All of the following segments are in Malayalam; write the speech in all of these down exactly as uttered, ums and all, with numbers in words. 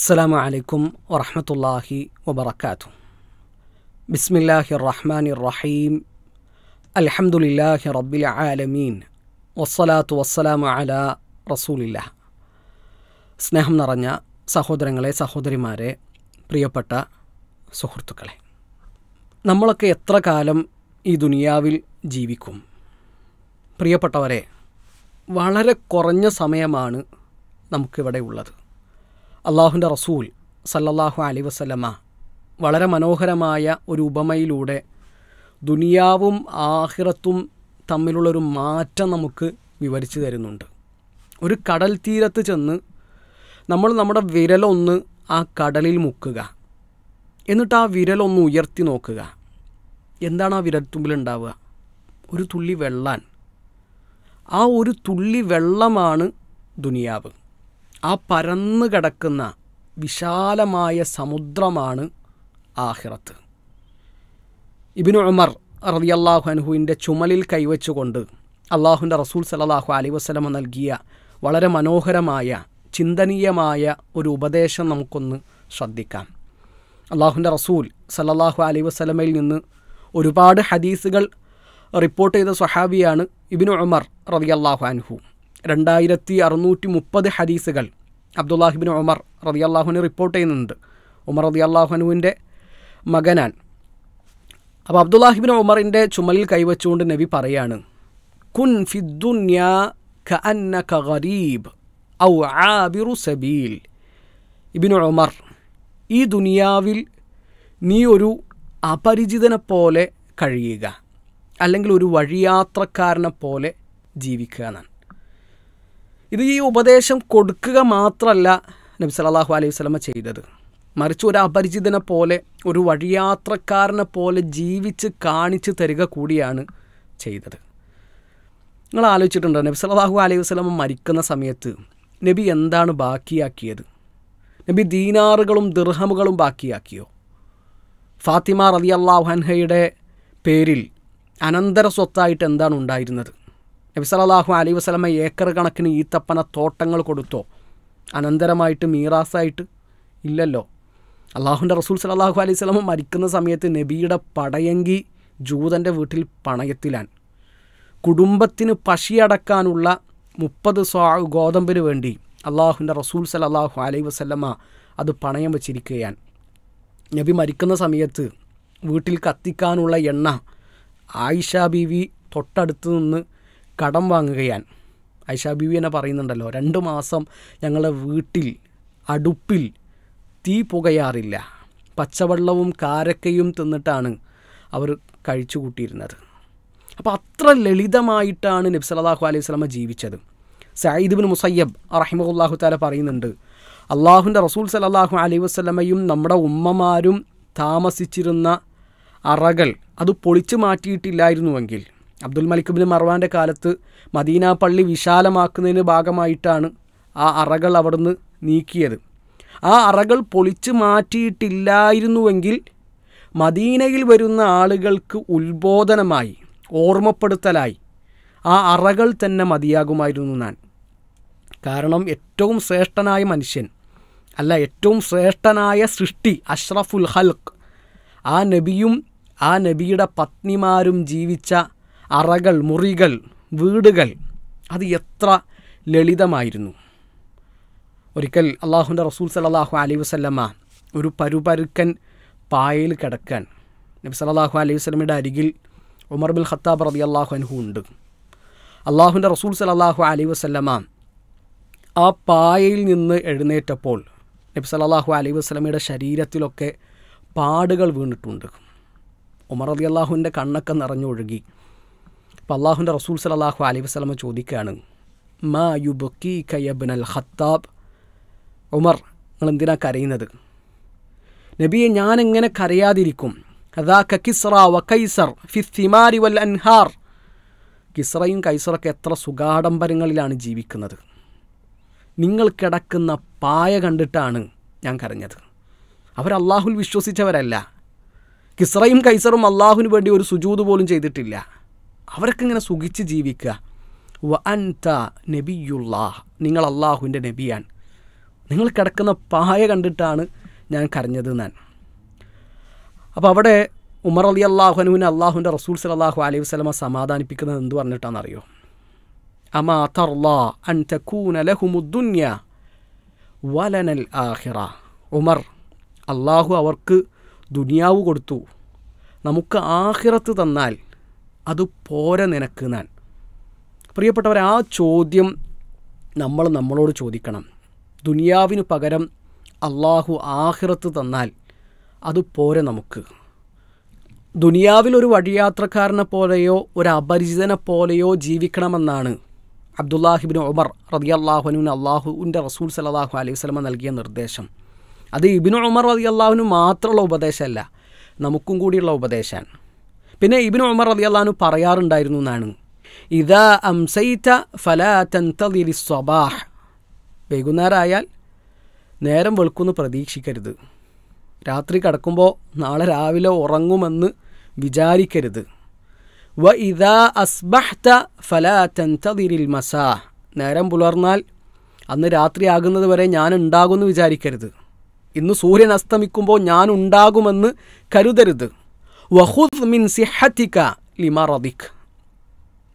السلام عليكم ورحمة الله وبركاته. بسم الله الرحمن الرحيم. الحمد لله رب العالمين والصلاة والسلام على رسول الله. സ്നേഹം നിറഞ്ഞ സഹോദരങ്ങളെ, സഹോദരിമാരെ, പ്രിയപ്പെട്ട സുഹൃത്തുക്കളെ, നമ്മളൊക്കെ എത്ര കാലം ഈ ദുനിയാവിൽ ജീവിക്കും? പ്രിയപ്പെട്ടവരെ, വളരെ കുറഞ്ഞ സമയമാണ് നമുക്കിവിടെ ഉള്ളത്. അള്ളാഹുവിൻ്റെ റസൂൽ സല്ലല്ലാഹു അലൈഹി വസല്ലമ വളരെ മനോഹരമായ ഒരു ഉപമയിലൂടെ ദുനിയാവും ആഖിറത്തും തമ്മിലുള്ളൊരു മാറ്റം നമുക്ക് വിവരിച്ചു തരുന്നുണ്ട്. ഒരു കടൽ തീരത്ത് ചെന്ന് നമ്മൾ നമ്മുടെ വിരലൊന്ന് ആ കടലിൽ മുക്കുക, എന്നിട്ട് ആ വിരലൊന്ന് ഉയർത്തി നോക്കുക. എന്താണ് ആ വിരൽത്തുമ്പിലുണ്ടാവുക? ഒരു തുള്ളി വെള്ളാൻ. ആ ഒരു തുള്ളി വെള്ളമാണ് ദുനിയാവ്. ആ പരന്നു കിടക്കുന്ന വിശാലമായ സമുദ്രമാണ് ആഖിറത്ത്. ഇബ്നു ഉമർ റളിയല്ലാഹു അൻഹുവിൻ്റെ ചുമലിൽ കൈവച്ചുകൊണ്ട് അള്ളാഹുവിൻ്റെ റസൂൽ സല്ലല്ലാഹു അലൈഹി വസല്ലമ നൽകിയ വളരെ മനോഹരമായ ചിന്തനീയമായ ഒരു ഉപദേശം നമുക്കൊന്ന് ശ്രദ്ധിക്കാം. അള്ളാഹുവിൻ്റെ റസൂൽ സല്ലല്ലാഹു അലൈഹി വസല്ലമയിൽ നിന്ന് ഒരുപാട് ഹദീസുകൾ റിപ്പോർട്ട് ചെയ്ത സ്വഹാബിയാണ് ഇബ്നു ഉമർ റളിയല്ലാഹു അൻഹു. രണ്ടായിരത്തി അറുന്നൂറ്റി മുപ്പത് ഹദീസുകൾ അബ്ദുല്ലാഹ് ഇബ്നു ഉമർ റളിയല്ലാഹുവിനെ റിപ്പോർട്ട് ചെയ്യുന്നുണ്ട്. ഉമർ റളിയല്ലാഹുവിൻ്റെ മകനാണ്. അപ്പോൾ അബ്ദുല്ലാഹ് ഇബ്നു ഉമറിൻ്റെ ചുമലിൽ കൈവച്ചുകൊണ്ട് നബി പറയാണ്, കുൻ ഫിദ്ദുന്യാ കഅന്നക ഗരീബ് ഔ ആബിറു സബീൽ. ഇബ്നു ഉമർ, ഈ ദുനിയാവിൽ നീ ഒരു അപരിചിതനെ പോലെ കഴിയുക, അല്ലെങ്കിൽ ഒരു വഴിയാത്രക്കാരനെ പോലെ ജീവിക്കുക എന്നാണ്. ഇത് ഈ ഉപദേശം കൊടുക്കുക മാത്രമല്ല നബി സല്ലല്ലാഹു അലൈഹി വസല്ലമ ചെയ്തത്, മറിച്ച് ഒരു അപരിചിതനെ പോലെ, ഒരു വഴിയാത്രക്കാരനെ പോലെ ജീവിച്ച് കാണിച്ചു തരിക കൂടിയാണ് ചെയ്തത്. നിങ്ങൾ ആലോചിച്ചിട്ടുണ്ടോ, നബി സല്ലല്ലാഹു അലൈഹി വസല്ലമ മരിക്കുന്ന സമയത്ത് നബി എന്താണ് ബാക്കിയാക്കിയത്? നബി ദീനാറുകളും ദിർഹമുകളും ബാക്കിയാക്കിയോ? ഫാത്തിമ റളിയല്ലാഹു അൻഹയുടെ പേരിൽ അനന്തര സ്വത്തായിട്ട് എന്താണ് ഉണ്ടായിരുന്നത്? നബി സല്ലല്ലാഹു അലൈഹി വസല്ലമ ഏക്കർ കണക്കിന് ഈത്തപ്പന തോട്ടങ്ങൾ കൊടുത്തോ അനന്തരമായിട്ട് മീറാസായിട്ട്? ഇല്ലല്ലോ. അള്ളാഹുവിൻ്റെ റസൂൽ സല്ലല്ലാഹു അലൈഹി വസല്ലമ മരിക്കുന്ന സമയത്ത് നബിയുടെ പടയങ്കി ജൂതൻ്റെ വീട്ടിൽ പണയത്തിലാണ്. കുടുംബത്തിന് പശിയടക്കാനുള്ള മുപ്പത് സ്വാ ഗോതമ്പിന് വേണ്ടി അള്ളാഹുവിൻ്റെ റസൂൽ സല്ലല്ലാഹു അലൈഹി വസല്ലമ അത് പണയം വച്ചിരിക്കുകയാണ്. നബി മരിക്കുന്ന സമയത്ത് വീട്ടിൽ കത്തിക്കാനുള്ള എണ്ണ ആയിഷ ബീവി തൊട്ടടുത്ത് നിന്ന് കടം വാങ്ങുകയാണ്. ആയിഷ ബീവി എന്നെ പറയുന്നുണ്ടല്ലോ, രണ്ട് മാസം ഞങ്ങളുടെ വീട്ടിൽ അടുപ്പിൽ തീ പുകയാറില്ല, പച്ചവെള്ളവും കാരക്കയും തിന്നിട്ടാണ് അവർ കഴിച്ചു കൂട്ടിയിരുന്നത്. അപ്പോൾ അത്ര ലളിതമായിട്ടാണ് നബി സല്ലല്ലാഹു അലൈഹി വസല്ലമ ജീവിച്ചത്. സഈദ് ഇബ്നു മുസയ്യബ് റഹിമഹുല്ലാഹു തആല പറയുന്നുണ്ട്, അള്ളാഹുവിൻ്റെ റസൂൽ സല്ലല്ലാഹു അലൈഹി വസല്ലമയും നമ്മുടെ ഉമ്മമാരും താമസിച്ചിരുന്ന അറകൾ അത് പൊളിച്ചു മാറ്റിയിട്ടില്ലായിരുന്നുവെങ്കിൽ, അബ്ദുൽ മലിക് ഇബ്നു മർവാൻ്റെ കാലത്ത് മദീന പള്ളി വിശാലമാക്കുന്നതിന് ഭാഗമായിട്ടാണ് ആ അറകൾ അവിടുന്ന് നീക്കിയത്. ആ അറകൾ പൊളിച്ചു മാറ്റിയിട്ടില്ലായിരുന്നുവെങ്കിൽ മദീനയിൽ വരുന്ന ആളുകൾക്ക് ഉത്ബോധനമായി, ഓർമ്മപ്പെടുത്തലായി ആ അറകൾ തന്നെ മതിയാകുമായിരുന്നു ഞാൻ. കാരണം ഏറ്റവും ശ്രേഷ്ഠനായ മനുഷ്യൻ അല്ല, ഏറ്റവും ശ്രേഷ്ഠനായ സൃഷ്ടി അഷ്റഫുൽ ഹൽഖ് ആ നബിയും ആ നബിയുടെ പത്നിമാരും ജീവിച്ച അറകൾ, മുറികൾ, വീടുകൾ അത് എത്ര ലളിതമായിരുന്നു. ഒരിക്കൽ അള്ളാഹുവിൻ്റെ റസൂൽ സല്ലല്ലാഹു അലൈഹി വസല്ലമ ഒരു പരുപരുക്കൻ പായയിൽ കിടക്കാൻ, നബി സല്ലല്ലാഹു അലൈഹി വസല്ലമയുടെ അരികിൽ ഉമർ ബിൻ ഖത്താബ് റളിയല്ലാഹു അൻഹു ഉണ്ട്. അള്ളാഹുവിൻ്റെ റസൂൽ സല്ലല്ലാഹു അലൈഹി വസല്ലമ ആ പായയിൽ നിന്ന് എഴുന്നേറ്റപ്പോൾ നബി സല്ലല്ലാഹു അലൈഹി വസല്ലമയുടെ ശരീരത്തിലൊക്കെ പാടുകൾ വീണിട്ടുണ്ട്. ഉമർ റളിയല്ലാഹുവിൻ്റെ കണ്ണൊക്കെ നിറഞ്ഞൊഴുകി. അപ്പോൾ അള്ളാഹുവിൻ്റെ റസൂൽ സല്ലല്ലാഹു അലൈഹി വസല്ലമ ചോദിക്കുകയാണ്, മാ യുബ്കീക യ ഇബ്നൽ ഖത്താബ്, ഉമർ നിങ്ങൾ എന്തിനാ കരയുന്നത്? നബിയെ, ഞാൻ എങ്ങനെ കരയാതിരിക്കും? അദാക കിസ്റ വ കൈസർ ഫി സിമാരി വൽ അൻഹാർ. കിസ്റയും കൈസറൊക്കെ എത്ര സുഖാഡംബരങ്ങളിലാണ് ജീവിക്കുന്നത്. നിങ്ങൾ കിടക്കുന്ന പായ കണ്ടിട്ടാണ് ഞാൻ കരഞ്ഞത്. അവർ അള്ളാഹുൽ വിശ്വസിച്ചവരല്ല. കിസ്റയും കൈസറും അള്ളാഹുവിന് വേണ്ടി ഒരു സുജൂദ് പോലും ചെയ്തിട്ടില്ല. അവർക്കിങ്ങനെ സുഖിച്ച് ജീവിക്കുക. വ അൻത നബിയുല്ലാഹ്, നിങ്ങൾ അള്ളാഹുവിൻ്റെ നബിയാണ്. നിങ്ങൾ കിടക്കുന്ന പായ കണ്ടിട്ടാണ് ഞാൻ കരഞ്ഞത് ഞാൻ. അപ്പോൾ അവിടെ ഉമർ റളിയല്ലാഹു അൻഹുവിനെ അല്ലാഹുവിൻ്റെ റസൂൽ സല്ലല്ലാഹു അലൈഹി വസല്ലമ സമാധാനിപ്പിക്കുന്നത് എന്ത് പറഞ്ഞിട്ടാണെന്നറിയോ? അമാ തർലാ അൻ തകൂന ലഹുമുദ്ദുനിയ വലനൽ ആഖിറ. ഉമർ, അല്ലാഹു അവർക്ക് ദുനിയാവ് കൊടുത്തു, നമുക്ക് ആഖിറത്ത് തന്നാൽ അത് പോരെ നിനക്ക് ഞാൻ. പ്രിയപ്പെട്ടവരെ, ആ ചോദ്യം നമ്മൾ നമ്മളോട് ചോദിക്കണം. ദുനിയാവിന് പകരം അള്ളാഹു ആഖിറത്ത് തന്നാൽ അത് പോരെ നമുക്ക്? ദുനിയാവിൽ ഒരു വഴിയാത്രക്കാരനെ പോലെയോ ഒരു അപരിചിതനെ പോലെയോ ജീവിക്കണമെന്നാണ് അബ്ദുല്ലാഹി ഇബ്നു ഉമർ റളിയല്ലാഹു അൻഹു അള്ളാഹുവിൻ്റെ റസൂൽ സല്ലല്ലാഹു അലൈഹി വസല്ലമ നൽകിയ നിർദ്ദേശം. അത് ഇബ്നു ഉമർ റളിയല്ലാഹു അൻഹു മാത്രമുള്ള ഉപദേശമല്ല, നമുക്കും കൂടിയുള്ള ഉപദേശമാണ്. പിന്നെ ഇബ്നു ഉമർ റളിയല്ലാഹു അൻഹു പറയാറുണ്ടായിരുന്നു എന്നാണ്, ഇദാ അംസൈത ഫലാ തൻതദിരി സ്വബാഹ്. വൈകുന്നേരമായാൽ നേരം വെളുക്കുമെന്ന് പ്രതീക്ഷിക്കരുത്, രാത്രി കിടക്കുമ്പോൾ നാളെ രാവിലെ ഉറങ്ങുമെന്ന് വിചാരിക്കരുത്. വ ഇദാ അസ്ബഹ്ത ഫലാ തൻതദിരിൽ മസാ. നേരം പുലർന്നാൽ അന്ന് രാത്രിയാകുന്നത് വരെ ഞാൻ ഉണ്ടാകുമെന്ന് വിചാരിക്കരുത്, ഇന്ന് സൂര്യൻ അസ്തമിക്കുമ്പോൾ ഞാൻ ഉണ്ടാകുമെന്ന് കരുതരുത്. വഖുദ് മിൻ സിഹത്തിക ലിമറദിക.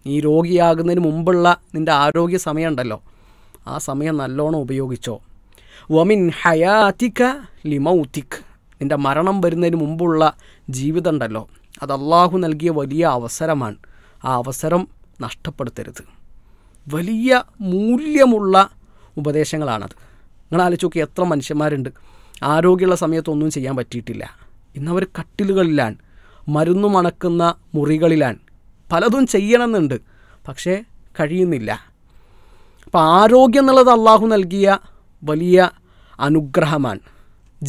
നീ രോഗിയാകുന്നതിന് മുമ്പുള്ള നിൻ്റെ ആരോഗ്യ സമയമുണ്ടല്ലോ, ആ സമയം നല്ലോണം ഉപയോഗിച്ചോ. വമിൻ ഹയാതിക ലിമൗതിക്. നിൻ്റെ മരണം വരുന്നതിന് മുമ്പുള്ള ജീവിതം ഉണ്ടല്ലോ, അത് അള്ളാഹു നൽകിയ വലിയ അവസരമാണ്, ആ അവസരം നഷ്ടപ്പെടുത്തരുത്. വലിയ മൂല്യമുള്ള ഉപദേശങ്ങളാണത്. നിങ്ങൾ ആലോചിച്ച് നോക്കി, എത്ര മനുഷ്യന്മാരുണ്ട് ആരോഗ്യമുള്ള സമയത്തൊന്നും ചെയ്യാൻ പറ്റിയിട്ടില്ല, ഇന്നവർ കട്ടിലുകളിലാണ്, മരുന്ന് മണക്കുന്ന മുറികളിലാണ്, പലതും ചെയ്യണമെന്നുണ്ട് പക്ഷേ കഴിയുന്നില്ല. അപ്പോൾ ആരോഗ്യം എന്നുള്ളത് അള്ളാഹു നൽകിയ വലിയ അനുഗ്രഹമാണ്,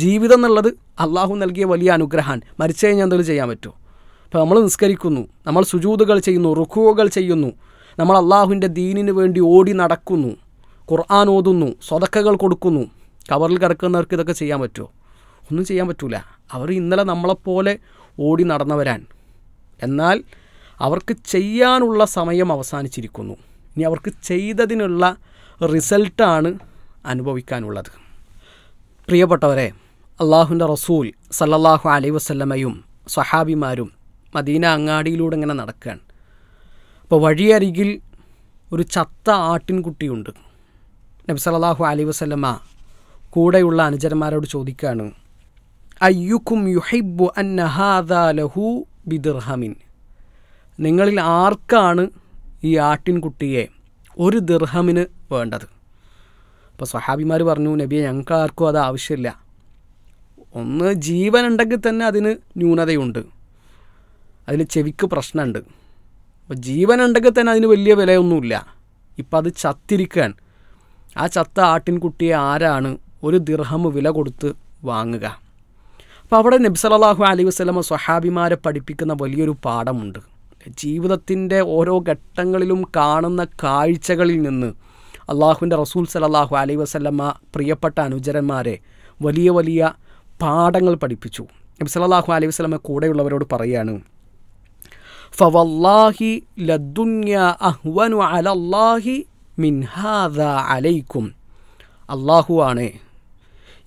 ജീവിതം എന്നുള്ളത് അള്ളാഹു നൽകിയ വലിയ അനുഗ്രഹമാണ്. മരിച്ചു കഴിഞ്ഞാൽ എന്തെങ്കിലും ചെയ്യാൻ പറ്റുമോ? അപ്പോൾ നമ്മൾ നിസ്കരിക്കുന്നു, നമ്മൾ സുജൂദുകൾ ചെയ്യുന്നു, റുക്കൂകൾ ചെയ്യുന്നു, നമ്മൾ അള്ളാഹുവിൻ്റെ ദീനിന് വേണ്ടി ഓടി നടക്കുന്നു, ഖുർആൻ ഓതുന്നു, സ്വതക്കകൾ കൊടുക്കുന്നു. കവറിൽ കിടക്കുന്നവർക്ക് ഇതൊക്കെ ചെയ്യാൻ പറ്റുമോ? ഒന്നും ചെയ്യാൻ പറ്റില്ല. അവർ ഇന്നലെ നമ്മളെപ്പോലെ ഓടി നടന്നവരാണ്. എന്നാൽ അവർക്ക് ചെയ്യാനുള്ള സമയം അവസാനിച്ചിരിക്കുന്നു, ഇനി അവർക്ക് ചെയ്തതിനുള്ള റിസൾട്ടാണ് അനുഭവിക്കാനുള്ളത്. പ്രിയപ്പെട്ടവരെ, അള്ളാഹുവിൻ്റെ റസൂൽ സല്ലല്ലാഹു അലൈഹി വസല്ലമയും സഹാബിമാരും മദീന അങ്ങാടിയിലൂടെ ഇങ്ങനെ നടക്കുകയാണ്. അപ്പോൾ വഴിയരികിൽ ഒരു ചത്ത ആട്ടിൻകുട്ടിയുണ്ട്. നബി സല്ലല്ലാഹു അലൈഹി വസല്ലമ കൂടെയുള്ള അനുചരന്മാരോട് ചോദിക്കുകയാണ്, അയ്യുക്കും യുഹിബ്ബു അന്ന ഹാദാ ലഹു ബിദിർഹമിൻ. നിങ്ങളിൽ ആർക്കാണ് ഈ ആട്ടിൻകുട്ടിയെ ഒരു ദിർഹമിന് വേണ്ടത്? അപ്പോൾ സഹാബിമാർ പറഞ്ഞു, നബിയെ, ഞങ്ങൾക്ക് ആർക്കും അത് ആവശ്യമില്ല, ഒന്ന് ജീവനുണ്ടെങ്കിൽ തന്നെ അതിന് ന്യൂനതയുണ്ട്, അതിന് ചെവിക്ക് പ്രശ്നമുണ്ട്, അപ്പോൾ ജീവനുണ്ടെങ്കിൽ തന്നെ അതിന് വലിയ വിലയൊന്നുമില്ല, ഇപ്പം അത് ചത്തിരിക്കുകയാണ്, ആ ചത്ത ആട്ടിൻകുട്ടിയെ ആരാണ് ഒരു ദിർഹം വില കൊടുത്ത് വാങ്ങുക? അപ്പോൾ അവിടെ നബി സല്ലല്ലാഹു അലൈഹി വസല്ലമ സഹാബിമാരെ പഠിപ്പിക്കുന്ന വലിയൊരു പാഠമുണ്ട്. ജീവിതത്തിൻ്റെ ഓരോ ഘട്ടങ്ങളിലും കാണുന്ന കാഴ്ചകളിൽ നിന്ന് അള്ളാഹുവിൻ്റെ റസൂൽ സല്ലല്ലാഹു അലൈഹി വസല്ലമ പ്രിയപ്പെട്ട അനുചരന്മാരെ വലിയ വലിയ പാഠങ്ങൾ പഠിപ്പിച്ചു. നബി സല്ലല്ലാഹു അലൈഹി വസല്ലമ കൂടെയുള്ളവരോട് പറയാണ്, ഫവല്ലാഹി ലദ്ദുനിയാ അഹ്വനു അലല്ലാഹി മിൻ ഹാദാ അലൈക്കും. അള്ളാഹു ആണ്,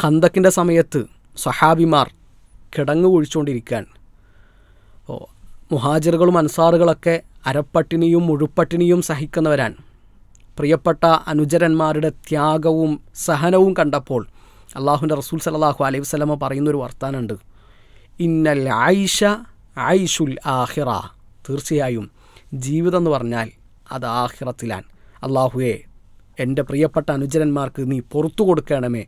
ഖന്തക്കിൻ്റെ സമയത്ത് സഹാബിമാർ കിടങ്ങ് കുഴിച്ചുകൊണ്ടിരിക്കുകയാണ്. അപ്പോൾ മുഹാജിറുകളും അൻസാറുകളൊക്കെ അരപ്പട്ടിണിയും മുഴുപ്പട്ടിണിയും സഹിക്കുന്നവരാണ്. പ്രിയപ്പെട്ട അനുചരന്മാരുടെ ത്യാഗവും സഹനവും കണ്ടപ്പോൾ അള്ളാഹുവിൻ്റെ റസൂൽ സല്ലല്ലാഹു അലൈഹി വസല്ലമ പറയുന്നൊരു വർത്താനുണ്ട്, ഇന്നൽ ആയിഷ ആയിഷുൽ ആഖിറ. തീർച്ചയായും ജീവിതം എന്ന് പറഞ്ഞാൽ അത് ആഖിറത്തിലാണ്. അള്ളാഹുവേ, എൻ്റെ പ്രിയപ്പെട്ട അനുചരന്മാർക്ക് നീ പുറത്തു കൊടുക്കണമേ,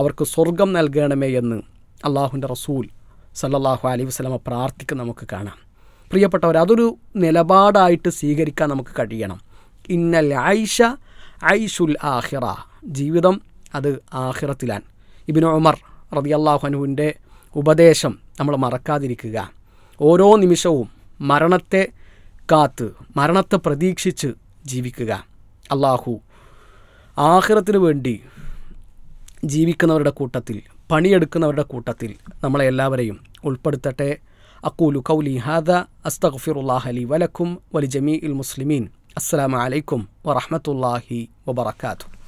അവർക്ക് സ്വർഗം നൽകണമേ എന്ന് അള്ളാഹുവിൻ്റെ റസൂൽ സല്ലല്ലാഹു അലൈഹി വസല്ലമ പ്രാർത്ഥിക്കുക നമുക്ക് കാണാം. പ്രിയപ്പെട്ടവർ, അതൊരു നിലപാടായിട്ട് സ്വീകരിക്കാൻ നമുക്ക് കഴിയണം. ഇന്നൽ ആയിഷ ആയിഷുൽ ആഖിറ. ജീവിതം അത് ആഖിറത്തിലാണ്. ഇബ്നു ഉമർ റളിയല്ലാഹു അൻഹുവിൻ്റെ ഉപദേശം നമ്മൾ മറക്കാതിരിക്കുക. ഓരോ നിമിഷവും മരണത്തെ കാത്ത് മരണത്തെ പ്രതീക്ഷിച്ച് ജീവിക്കുക. അള്ളാഹു ആഖിറത്തിന് വേണ്ടി ജീവിക്കുന്നവരുടെ കൂട്ടത്തിൽ, പണിയെടുക്കുന്നവരുടെ കൂട്ടത്തിൽ നമ്മളെ എല്ലാവരെയും ഉൾപ്പെടുത്തട്ടെ. അഖൂലു ഖൗലി ഹാദാ അസ്തഗ്ഫിറുല്ലാഹ ലി വലക്കും വലിജമീഇൽ മുസ്ലിമീൻ. അസ്സലാമു അലൈക്കും വറഹ്മത്തുള്ളാഹി വബറകാതുഹു.